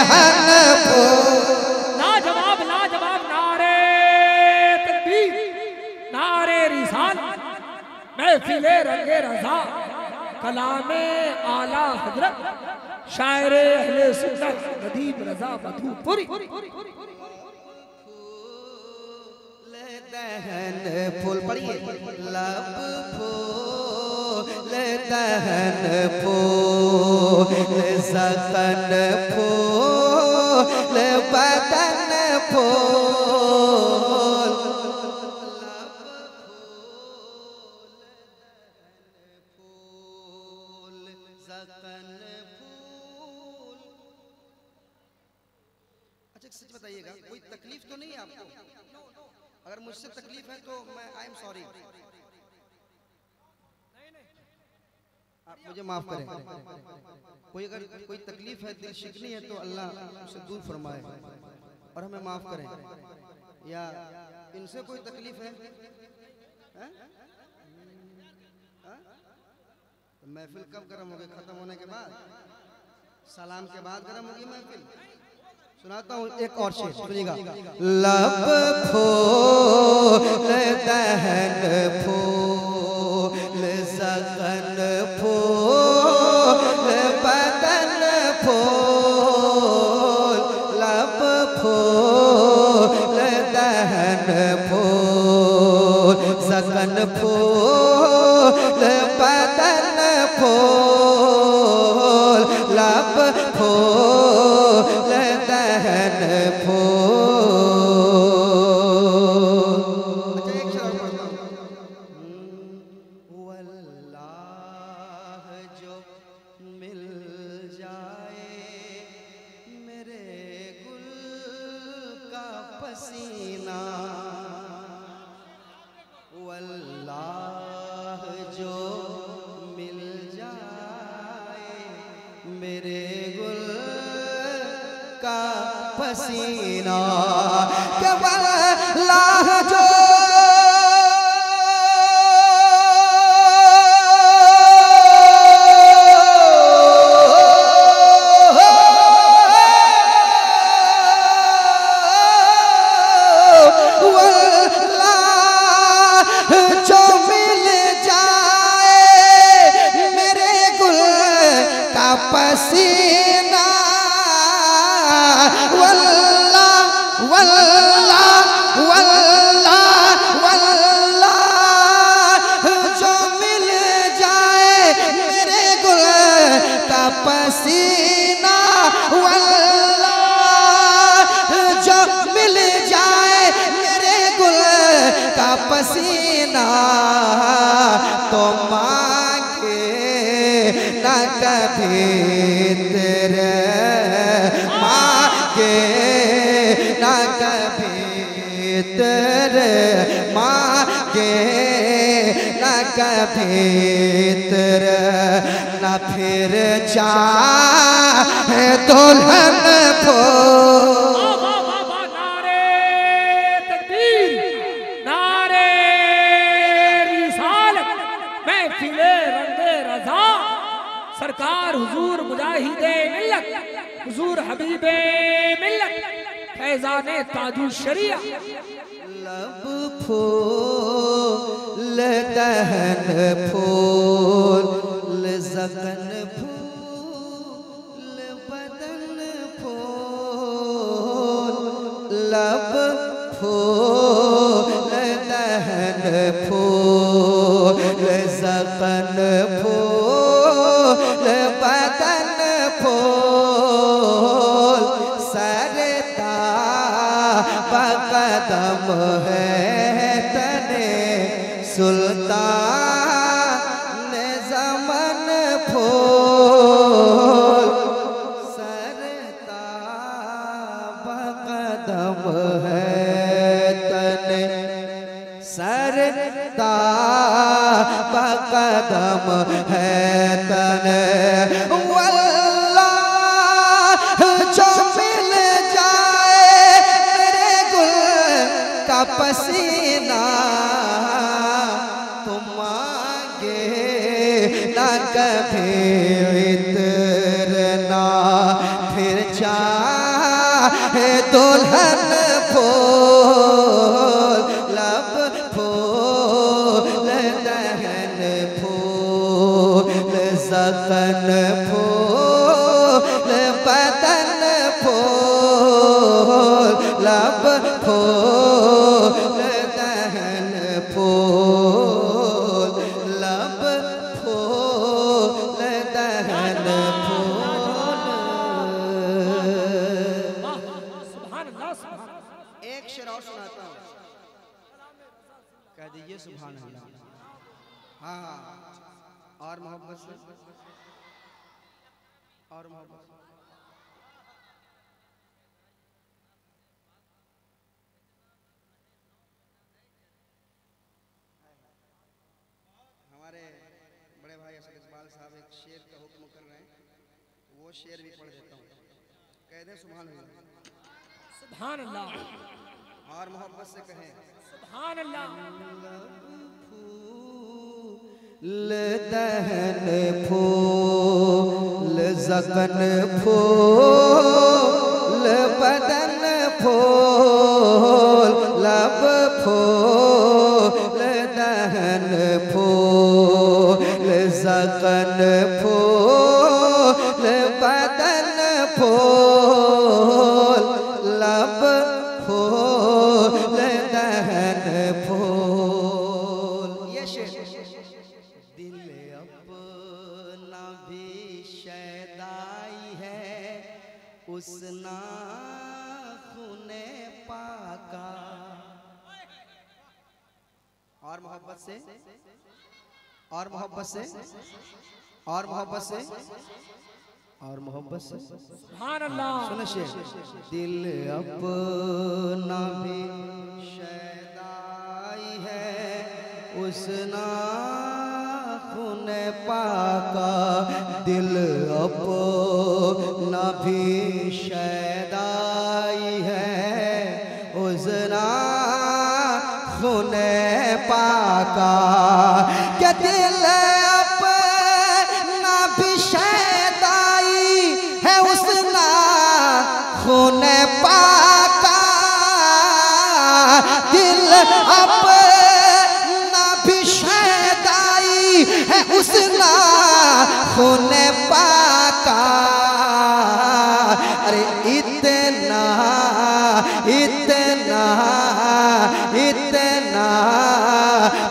लाजवाब लाजवाब नारे तकबीर, नारे रिसाल, महफिल रंगे रज़ा, कलाम आला हजरत, शायर अहले सुन्नत नदीम रज़ा मधुपुरी। फूल पढ़िए, लब फूल दहन फूल सकन फूल बदन फूल फूल सकन फूल। अच्छा सच बताइएगा, कोई तकलीफ तो नहीं है आपको? अगर मुझसे तकलीफ है तो मैं आई एम सॉरी, आप मुझे माफ करें। कोई अगर कोई तकलीफ है, दिल शिकनी है तो अल्लाह उसे दूर फरमाए और हमें माफ करें। या इनसे कोई तकलीफ है तो महफिल कब गर्म होगी? खत्म होने के बाद, सलाम के बाद गर्म होगी महफिल। सुनाता हूँ एक और शेर, सुनिएगा। लब फूल दहन फूल सकन फूल बदन फूल, लब फूल दहन फूल सकन फूल बदन फूल, लब फूल पसीना, वल्लाह जो मिल जाए मेरे गुल का पसीना, के वल्लाह जो पसीना, वल्ला वल्ला वल्ला वल्ला जो मिल जाए मेरे गुल का पसीना, वल्ला जो मिल जाए मेरे गुल का पसीना, तो ना कभी तेरे मांगे, ना कभी तेरे मांगे, ना कभी तेरे ना फिर चाहे दुल्हन को। नारे तकबीर, नारे रिसालत, महफिले रंगे रज़ा, सरकार हुजूर मुजाहिदे मिल्लत, हुजूर हबीबे मिल्लत, फैजाने ताजु शरिया। लब फूल दहन फूल सकन फूल बदन फूल, लब फूल दहन फूल सकन फूल बदन फूल। सर ता बकदम है तने सुल्ताने ज़मन फूल, सर ता बकदम है तने, सर ता बकदम है तने, वल्लाह जो मिल जाए मेरे गुल का पसीना, तुम मांगे ना कभी इतना फिर जा है दुल्हन फूल, लब फूल, दहन फूल, जतन फूल, बदन फूल, लब फूल, दहन फूल, लब फूल, दहन फूल। एक शेर और सुनाता हूँ, कह दीजिए सुभान अल्लाह। हाँ, और मोहब्बत से, और मोहब्बत। हमारे बड़े भाई असद इकबाल साहब एक शेर का हुक्म कर रहे हैं, वो शेर भी पढ़ देता हूँ, कह दे सुभान अल्लाह। सुभान अल्लाह, और मोहब्बत से कहें सुभान अल्लाह। दहन फूल, जतन फूल, बदन फूल, लब फूल, दहन फूल, जतन फूल, बदन फूल, लब फूल, दहन फूल। ये शेर दिल अपना भी शैदाई है, उस नाखुने पाका। और मोहब्बत से, और मोहब्बत से, और मोहब्बत से, और मोहब्बत से सुभान अल्लाह। सुन शेर, दिल अपना भी शैदाई है, उस नाखुन पाका। दिल अपना भी शैदाई है, उस नाखुन पाका। क्या दिल खुने पाका, दिल अपना भी शैदाई है, उसना खुने पाका। अरे इतना इतना इतना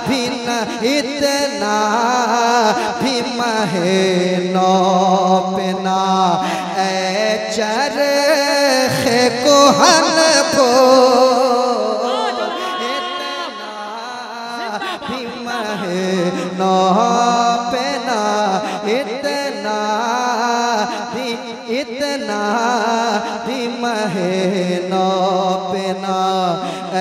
भी न, इतना भी महीनो बिना। ऐ चर कोहन फूल, इतना भी महीनो बिना, इतना भी, इतना भी महीनो बिना। ऐ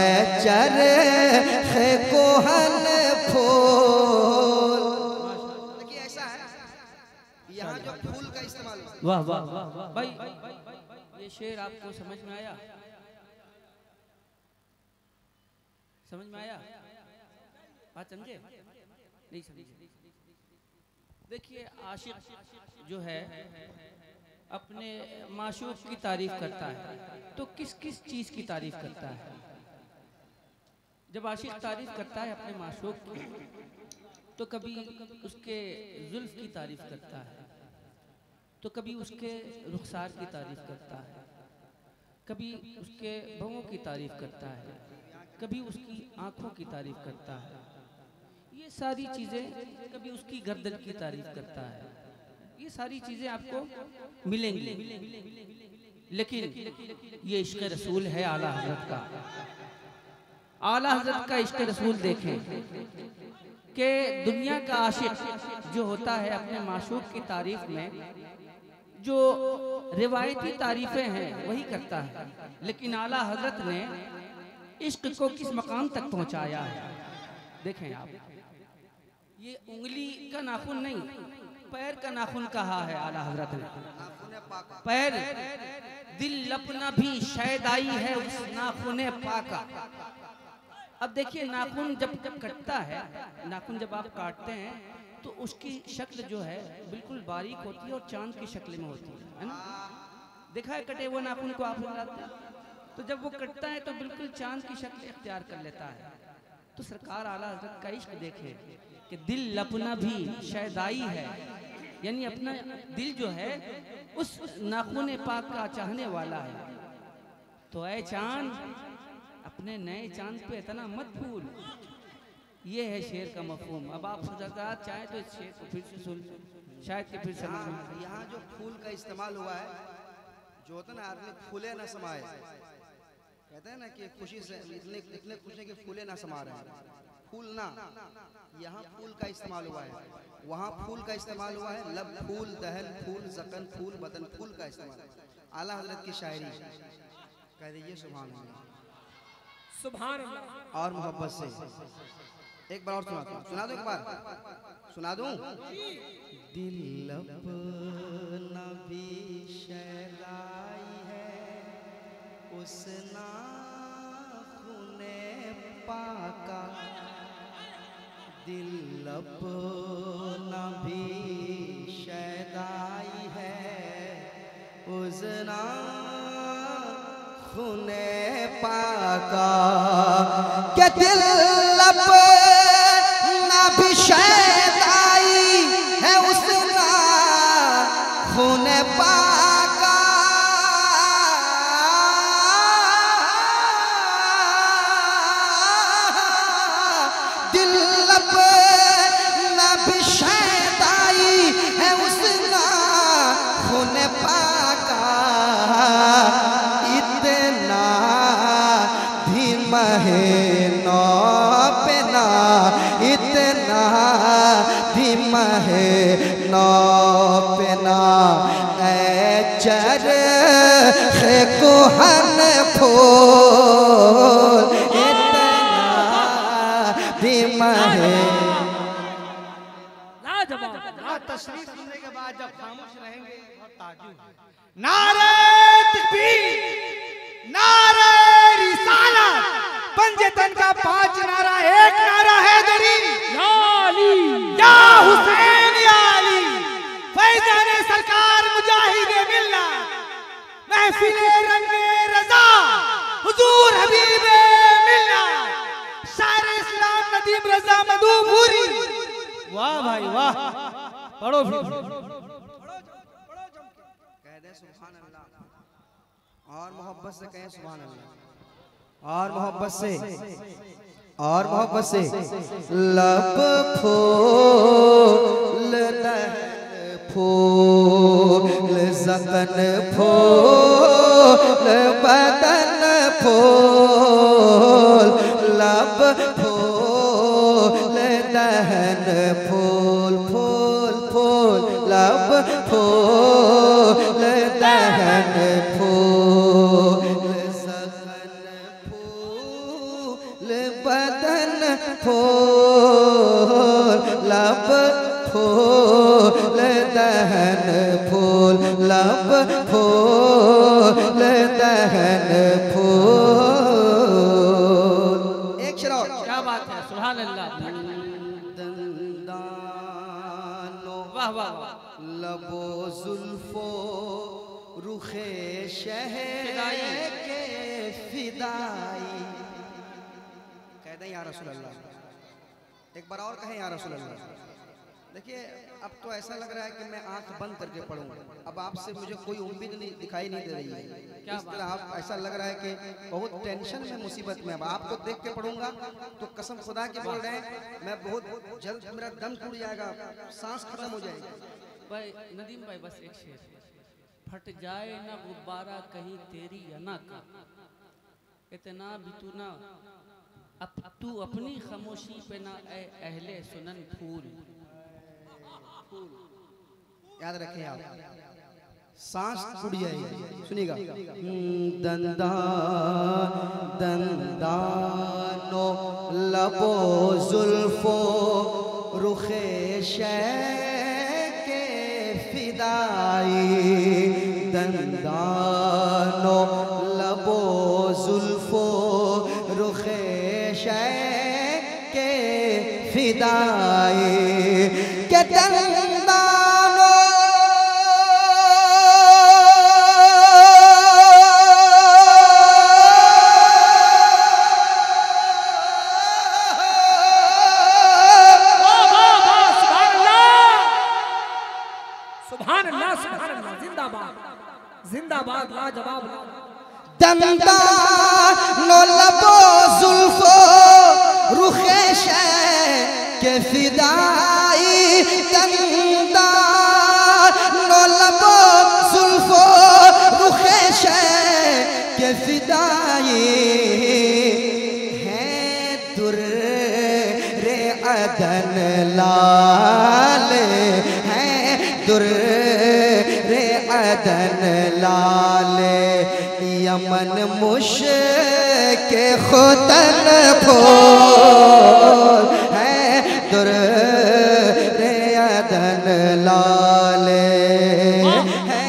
चरख कोहन फूल। ऐसा है यहाँ जो फूल का इस्तेमाल। वाह वाह वाह भाई, ये शेर आपको समझ में आया? समझ में आया? बात समझे? नहीं समझे? देखिए, आशिक जो है अपने माशूक की तारीफ करता है, तो किस किस चीज की तारीफ करता है? जब आशिक तारीफ करता है अपने माशूक की, तो कभी उसके जुल्फ की तारीफ करता है, तो कभी उसके रुखसार की तारीफ करता है, कभी उसके भवों की तारीफ करता है, कभी उसकी आंखों की तारीफ करता है, ये सारी चीज़ें, कभी उसकी गर्दन की तारीफ करता है, ये सारी चीज़ें आपको मिलेंगी। लेकिन ये इश्क रसूल है आला हजरत का। आला हजरत का इश्क रसूल देखें कि दुनिया का आशिक जो होता है अपने माशूक की तारीफ में जो रिवायती तारीफें हैं वही करता है, लेकिन आला हजरत ने इश्क को किस मकाम तक पहुंचाया है। देखें आप, ये उंगली का नाखून नहीं, पैर का नाखून कहा है आला हजरत ने। पैर, दिल अपना भी शैदाई है, उस नाखून पाका। अब देखिए, नाखून जब कटता है, नाखून जब आप काटते हैं तो उसकी शक्ल जो है बिल्कुल बारीक होती है और चांद की शक्ल में होती है ना। देखा है कटे हुए नाखून को आप लगाते तो जब वो कटता है तो बिल्कुल चांद की शक्ल इख्तियार कर लेता है। तो सरकार आला हजरत का इश्क देखे कि दिल अपना भी शैदाई है, यानी अपना दिल जो है उस नाखून पाक का चाहने वाला है। तो ऐ चांद अपने नए चांद पे इतना मत भूल, ये है शेर का मफहूम। अब आप चाहे तो इस शेर को फिर से सुन शायद के फिर समझ। यहाँ जो फूल का इस्तेमाल हुआ है, जो होता ना आदमी फूले ना समाए, कहते हैं ना कि खुशी से इतने खुश हैं कि फूले ना समा रहे हैं, फूलना, यहाँ फूल का इस्तेमाल हुआ है, वहाँ फूल का इस्तेमाल हुआ है। लब फूल, दहन फूल, जकन फूल, बदन फूल का इस्तेमाल आला हजरत की शायरी कह दीजिए। सुभान सुभान और मोहब्बत से एक बार और सुना दो, एक बार सुना दूं। दिल अपना भी शैदाई है, उस नाखूने पाका, दिल अपना भी शैदाई है, उस नाखूने पाका, क्या दिल तस्वीर सुनने के बाद जब खामोश रहेंगे बहुत ताजुब है। नारे तकबीर, नारे रिसालत, पंजतन का पांच नारा, एक नारा है दरी या अली या हुसैन या अली, फैजाने सरकार मुजाहिदे मिल्लत, महफिले रंगे रजा हुजूर हबीबे मिल्लत, शायर इस्लाम नदीम रजा मधुपुरी। वाह भाई वाह, पढ़ो फिर कह दे सुभान अल्लाह और मोहब्बत से कहें सुभान अल्लाह और मोहब्बत से और मोहब्बत से। लब फूल, दहन फूल, जकन फूल, बदन फूल, लब फूल, दहन फूल, लब फूल, दहन फूल, सकन फूल, बदन फूल, लब फूल, दहन फूल, लब फूल, दहन फूल। एक शर और, क्या बात है, सुभान अल्लाह। लबो जुल्फो रुखे शहर के फिदाई, कह दें या रसूल अल्लाह, एक बार और कहें या रसूल अल्लाह। देखिए अब तो ऐसा लग रहा है कि मैं आंख बंद करके पढ़ूँ, अब आपसे मुझे कोई उम्मीद नहीं दिखाई नहीं दे रही है। इस तरह आप ऐसा लग रहा है कि बहुत टेंशन में मुसीबत में, अब आपको देख के पढ़ूंगा तो कसम खुदा के बोल रहे हैं मैं बहुत जल्द मेरा दम टूट जाएगा, सांस खत्म हो जाएगी। भाई नदीम भाई बस एक शेर, फट जाए ना गुब्बारा कहीं तेरी अना का, इतना भी तू ना तू अपनी खामोशी पे ना अहले सुनन फूल। याद रखें आप, सांस टूट जाएगी। सुनिएगा, दंदानो लबो जुल्फो रुखे शै फिदाई, दंदानो लबो जुल्फो रुखे शै के फिदाई, के दंदानो दंदा नो लबो जुल्फो रुखे शै के फिदाई दंदा नो लबो जुल्फो रुखे शै के फिदाई है दुर्रे अदन लाल है दुर्रे अदन लाल यमन मुश्के खुतन खोल है दुर्रे अदन लाल है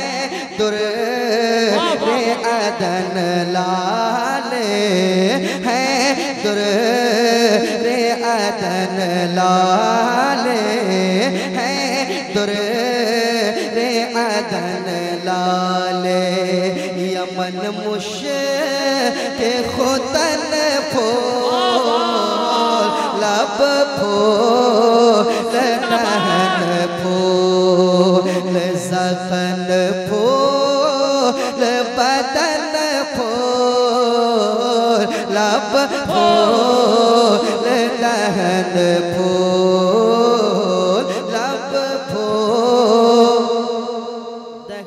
दुर्रे अदन लाल है दुर्रे अदन लाल है दुर्रे अदन लाल मन मुश्के खुतन फूल लब फूल नहन फूल जखन फूल बदन फूल लब फूल नहन फूल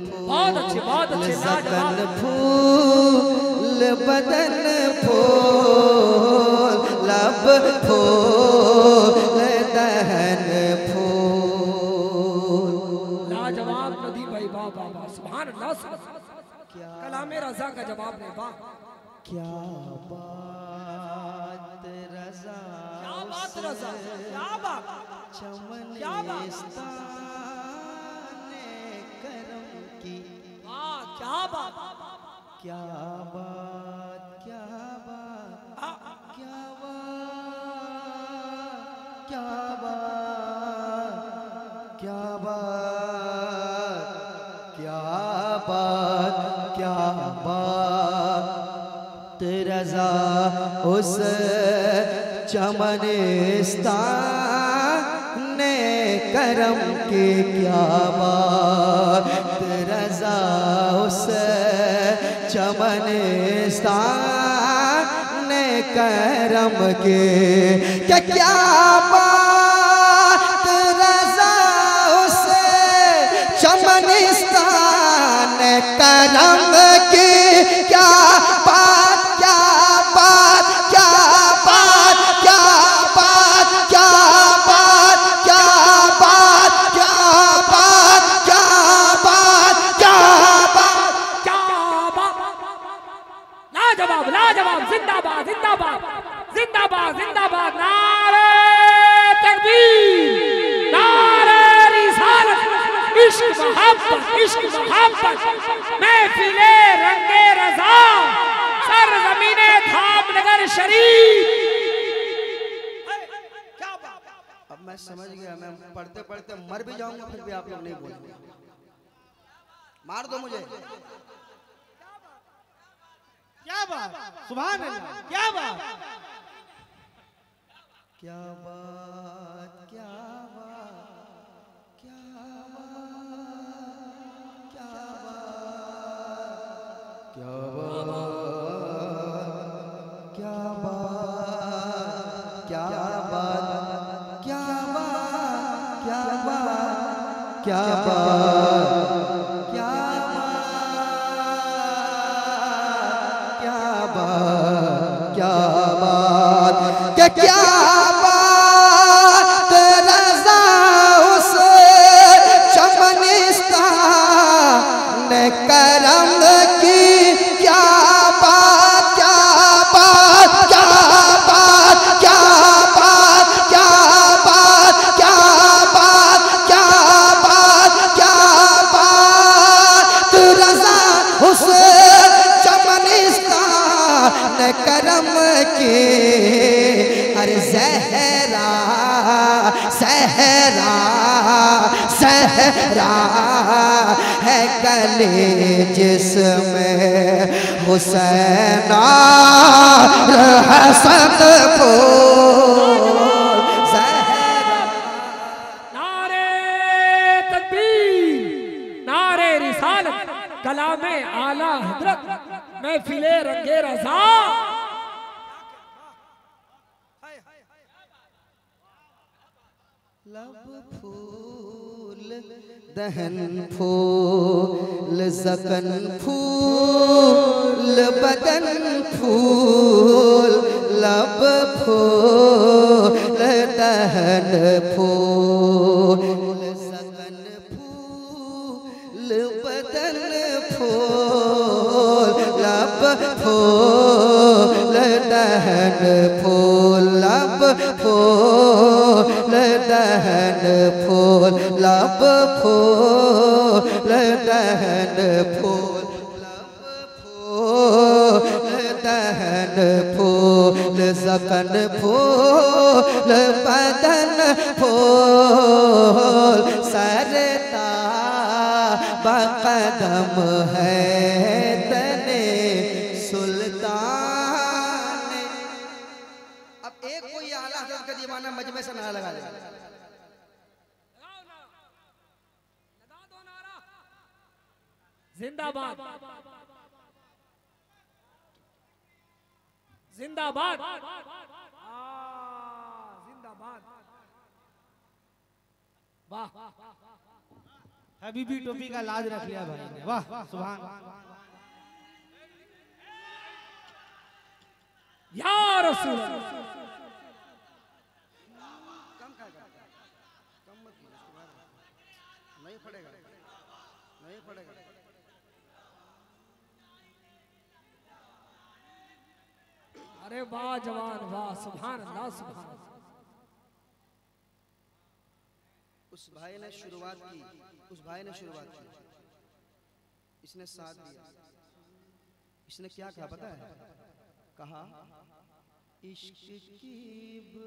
लब फूल दहन फूल फूल बदन फूल लब फूल दहन फूल लाजवाब नदीम भाई वाह वाह सुभान अल्लाह क्या कलामे रजा का जवाब है वाह क्या बात रजा क्या बात रजा क्या बात चमन क्या बात करम की वाह क्या बात क्या बात क्या बात क्या बात क्या बात क्या बात क्या बात क्या बात रज़ा उस चमनिस्तान ने करम के क्या बात रज़ा उस चमनिस्तान करम के क्या बात रज़ा उस चमनिस्तान करम के क्या बात क्या बात क्या बात क्या बात क्या बात क्या बात क्या बात क्या बात क्या लाजवाब लाजवाब जिंदाबाद जिंदाबाद जिंदाबाद जिंदाबाद नारे तकबीर नारे रिसालत इश्क मोहब्बत महफिले रंगे रज़ा सरज़मीने धामनगर शरीफ क्या बात अब मैं समझ गया मैं पढ़ते पढ़ते मर भी जाऊंगा फिर भी आप लोग नहीं बोलेंगे मार दो मुझे क्या बात सुभान अल्लाह क्या बात क्या बात क्या बात क्या बात क्या बात क्या बात क्या बात क्या बात क्या बात क्या बात क्या बात क्या बात रज़ा उस चमनिस्तान करम की क्या बात क्या बात क्या बात क्या बात क्या बात क्या बात क्या बात क्या बात रज़ा उस चमनिस्तान करम की सहरा सहरा सहरा है कले जिसमें हुसैना हसन फूल सहरा नारे तकबीर नारे रिसालत कलाम ए आला हजरत महफिले रंगे रज़ा। लब फूल दहन फूल सकन फूल बदन फूल लब फूल दहन फूल सकन फूल बदन फूल लब फूल दहन फूल लब फूल दहन फूल लब फूल दहन फूल लब फूल दहन फूल सकन फूल बदन फूल सर ता बक़दम है तने सुल्ताने। अब एक कोई आला हज़रत का दीवाना मजमे से नारा लगा ले। जिंदाबाद जिंदाबाद जिंदाबाद। वाह हबीबी टोपी का लाज रख लिया भाई। वाह सुभान या रसूल कम मत नहीं पड़ेगा नहीं पड़ेगा। अरे वाह जवान वाह सुभान अल्लाह सुभान। उस भाई ने शुरुआत की इसने साथ दिया। इसने क्या कहा पता है? कहा इश्क की